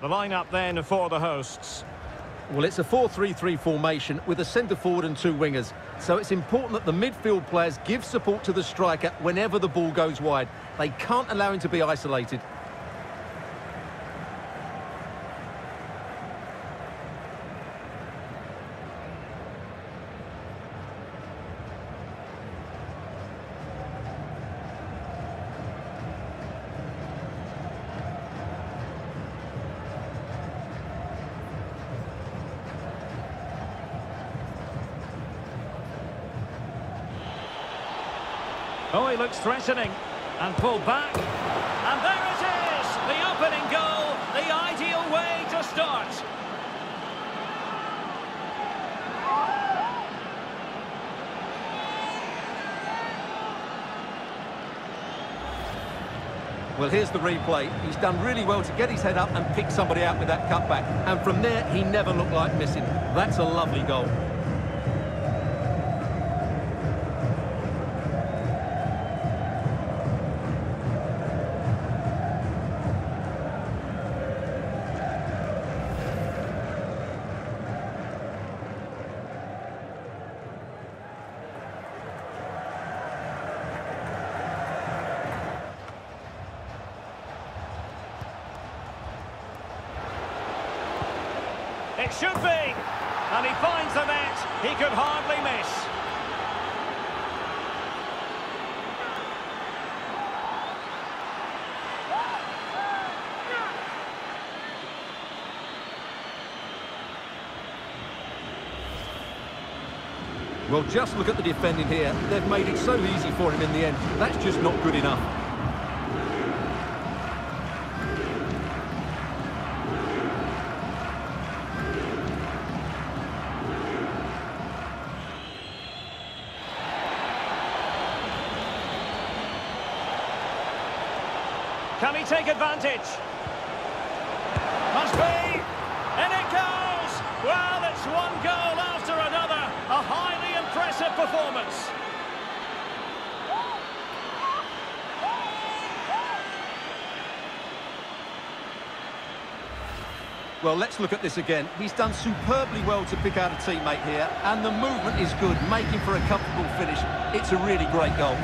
The lineup then for the hosts. Well, it's a 4-3-3 formation with a centre forward and two wingers. So it's important that the midfield players give support to the striker whenever the ball goes wide. They can't allow him to be isolated. Oh, he looks threatening, and pulled back, and there it is, the opening goal, the ideal way to start. Well, here's the replay. He's done really well to get his head up and pick somebody out with that cutback, and from there, he never looked like missing. That's a lovely goal. It should be, and he finds the net. He could hardly miss. Well, just look at the defending here. They've made it so easy for him in the end. That's just not good enough. Can he take advantage? Must be! And it goes! Well, it's one goal after another. A highly impressive performance. Well, let's look at this again. He's done superbly well to pick out a teammate here, and the movement is good, making for a comfortable finish. It's a really great goal.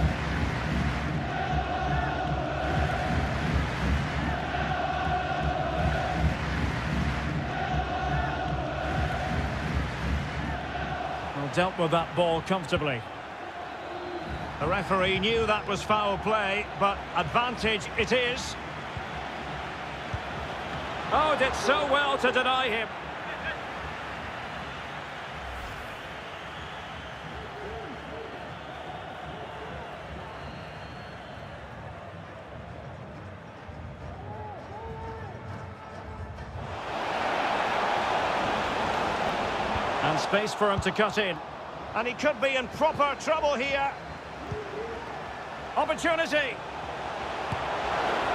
Dealt with that ball comfortably. The referee knew that was foul play, but advantage it is. Oh, did so well to deny him. And space for him to cut in. And he could be in proper trouble here. Opportunity.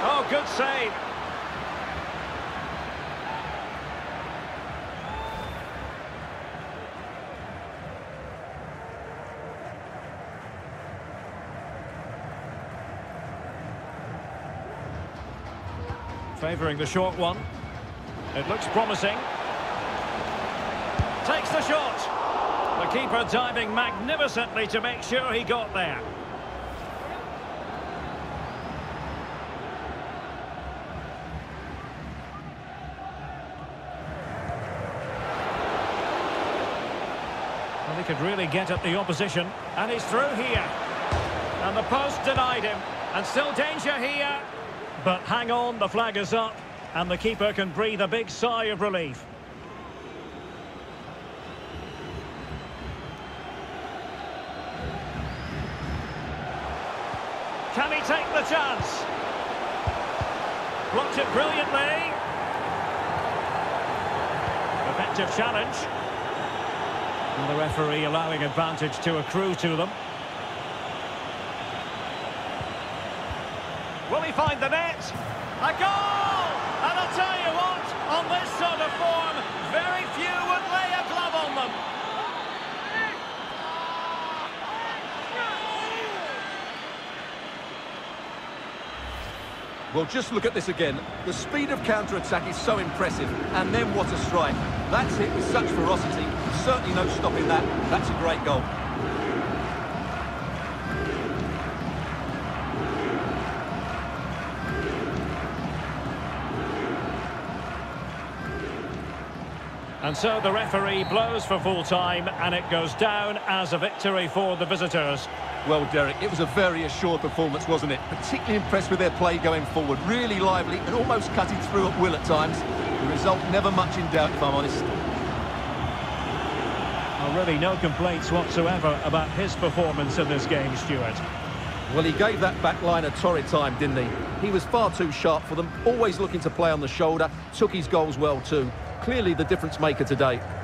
Oh, good save. Favouring the short one. It looks promising. Takes the shot. The keeper diving magnificently to make sure he got there. Well, he could really get at the opposition. And he's through here. And the post denied him. And still danger here. But hang on, the flag is up. And the keeper can breathe a big sigh of relief. Can he take the chance? Blocked it brilliantly. Effective challenge. And the referee allowing advantage to accrue to them. Will he find the net? A goal! And I'll tell you what, on this sort of form, very few would lay a glove on them. Well, just look at this again. The speed of counter-attack is so impressive. And then what a strike. That's hit with such ferocity. Certainly no stopping that. That's a great goal. And so the referee blows for full-time, and it goes down as a victory for the visitors. Well, Derek, it was a very assured performance, wasn't it? Particularly impressed with their play going forward. Really lively and almost cutting through at will at times. The result never much in doubt, if I'm honest. Really no complaints whatsoever about his performance in this game, Stuart. Well, he gave that back line a torrid time, didn't he? He was far too sharp for them, always looking to play on the shoulder, took his goals well too. Clearly the difference maker today.